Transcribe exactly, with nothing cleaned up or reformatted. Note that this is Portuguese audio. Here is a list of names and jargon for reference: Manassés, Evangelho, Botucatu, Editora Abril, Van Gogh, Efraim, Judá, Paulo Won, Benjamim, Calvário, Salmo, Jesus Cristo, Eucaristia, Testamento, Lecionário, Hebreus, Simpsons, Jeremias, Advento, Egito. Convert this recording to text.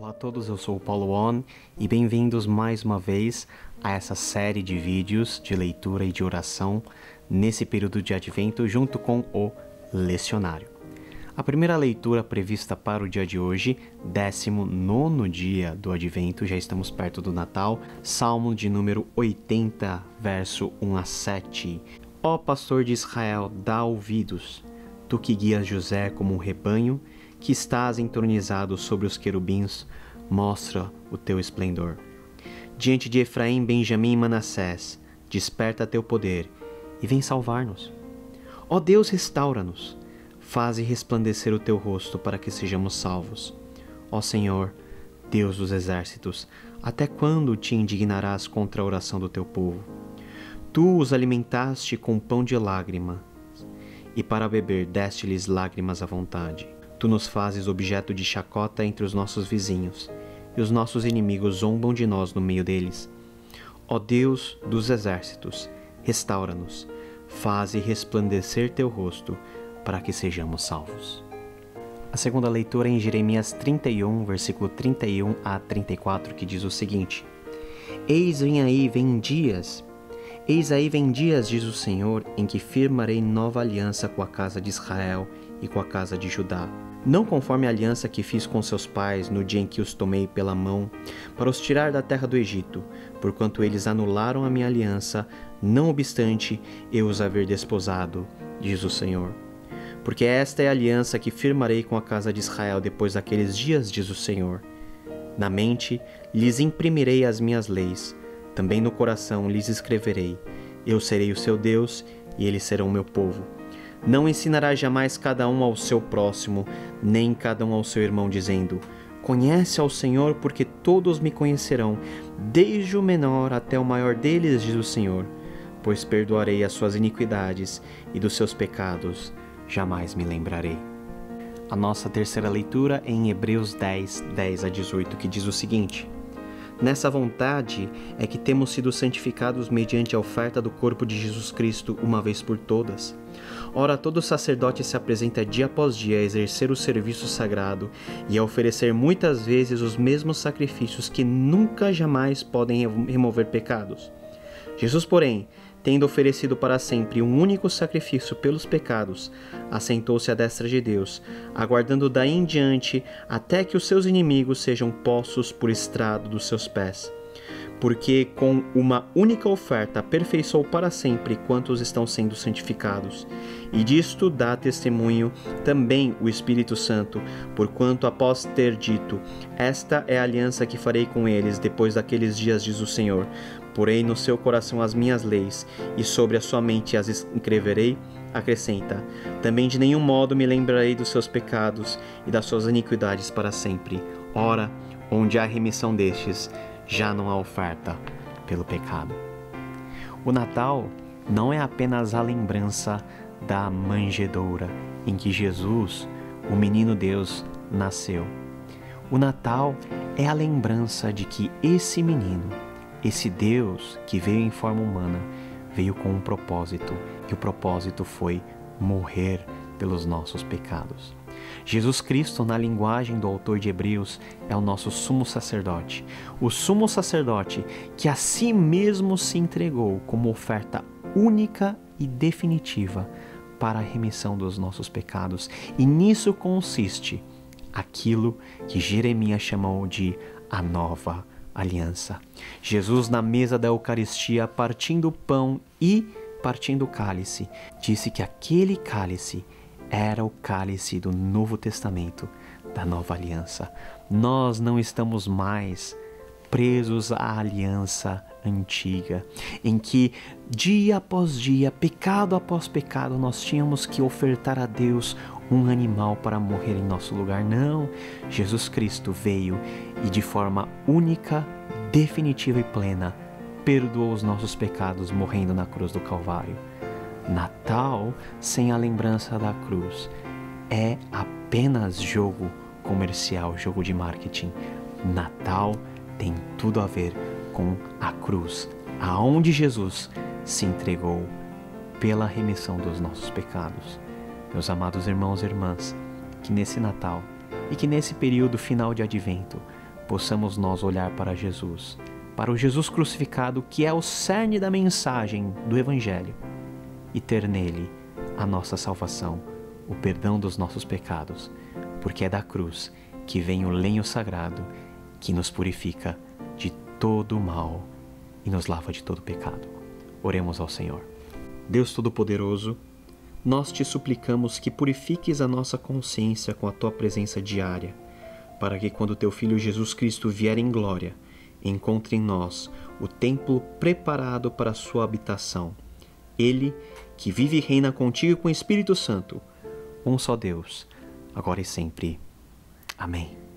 Olá a todos, eu sou o Paulo Won e bem-vindos mais uma vez a essa série de vídeos de leitura e de oração nesse período de Advento junto com o Lecionário. A primeira leitura prevista para o dia de hoje, décimo nono dia do Advento, já estamos perto do Natal, Salmo de número oitenta, verso um a sete. Ó pastor de Israel, dá ouvidos, tu que guias José como um rebanho, que estás entronizado sobre os querubins, mostra o teu esplendor. Diante de Efraim, Benjamim e Manassés, desperta teu poder e vem salvar-nos. Ó Deus, restaura-nos. Faze resplandecer o teu rosto para que sejamos salvos. Ó Senhor, Deus dos exércitos, até quando te indignarás contra a oração do teu povo? Tu os alimentaste com pão de lágrima, e para beber deste-lhes lágrimas à vontade. Tu nos fazes objeto de chacota entre os nossos vizinhos, e os nossos inimigos zombam de nós no meio deles. Ó Deus dos exércitos, restaura-nos. Faze resplandecer teu rosto, para que sejamos salvos. A segunda leitura é em Jeremias trinta e um, versículo trinta e um a trinta e quatro, que diz o seguinte: Eis vem aí, vem dias, eis aí vem dias, diz o Senhor, em que firmarei nova aliança com a casa de Israel e com a casa de Judá, não conforme a aliança que fiz com seus pais no dia em que os tomei pela mão para os tirar da terra do Egito, porquanto eles anularam a minha aliança, não obstante eu os haver desposado, diz o Senhor. Porque esta é a aliança que firmarei com a casa de Israel depois daqueles dias, diz o Senhor. Na mente lhes imprimirei as minhas leis, também no coração lhes escreverei. Eu serei o seu Deus e eles serão meu povo. Não ensinará jamais cada um ao seu próximo, nem cada um ao seu irmão, dizendo: Conhece ao Senhor, porque todos me conhecerão, desde o menor até o maior deles, diz o Senhor. Pois perdoarei as suas iniquidades e dos seus pecados jamais me lembrarei. A nossa terceira leitura é em Hebreus dez, dez a dezoito, que diz o seguinte: Nessa vontade é que temos sido santificados mediante a oferta do corpo de Jesus Cristo uma vez por todas. Ora, todo sacerdote se apresenta dia após dia a exercer o serviço sagrado e a oferecer muitas vezes os mesmos sacrifícios que nunca jamais podem remover pecados. Jesus, porém, tendo oferecido para sempre um único sacrifício pelos pecados, assentou-se à destra de Deus, aguardando daí em diante até que os seus inimigos sejam postos por estrado dos seus pés. Porque com uma única oferta aperfeiçoou para sempre quantos estão sendo santificados. E disto dá testemunho também o Espírito Santo, porquanto após ter dito: Esta é a aliança que farei com eles depois daqueles dias, diz o Senhor. Porei no seu coração as minhas leis, e sobre a sua mente as escreverei, acrescenta: Também de nenhum modo me lembrarei dos seus pecados e das suas iniquidades para sempre. Ora, onde há remissão destes, já não há oferta pelo pecado. O Natal não é apenas a lembrança da manjedoura em que Jesus, o menino Deus, nasceu. O Natal é a lembrança de que esse menino, esse Deus que veio em forma humana, veio com um propósito, e o propósito foi morrer pelos nossos pecados. Jesus Cristo, na linguagem do autor de Hebreus, é o nosso sumo sacerdote. O sumo sacerdote que a si mesmo se entregou como oferta única e definitiva para a remissão dos nossos pecados. E nisso consiste aquilo que Jeremias chamou de a nova aliança. Jesus, na mesa da Eucaristia, partindo o pão e partindo o cálice, disse que aquele cálice era o cálice do Novo Testamento, da Nova Aliança. Nós não estamos mais presos à aliança antiga, em que dia após dia, pecado após pecado, nós tínhamos que ofertar a Deus um animal para morrer em nosso lugar. Não, Jesus Cristo veio e de forma única, definitiva e plena, perdoou os nossos pecados morrendo na cruz do Calvário. Natal sem a lembrança da cruz é apenas jogo comercial, jogo de marketing. Natal tem tudo a ver com a cruz, aonde Jesus se entregou pela remissão dos nossos pecados. Meus amados irmãos e irmãs, que nesse Natal e que nesse período final de Advento possamos nós olhar para Jesus, para o Jesus crucificado, que é o cerne da mensagem do Evangelho, e ter nele a nossa salvação, o perdão dos nossos pecados, porque é da cruz que vem o lenho sagrado que nos purifica de todo o mal e nos lava de todo pecado. Oremos ao Senhor. Deus Todo-Poderoso, nós te suplicamos que purifiques a nossa consciência com a tua presença diária, para que quando teu Filho Jesus Cristo vier em glória, encontre em nós o templo preparado para a sua habitação. Ele, que vive e reina contigo e com o Espírito Santo, um só Deus, agora e sempre. Amém.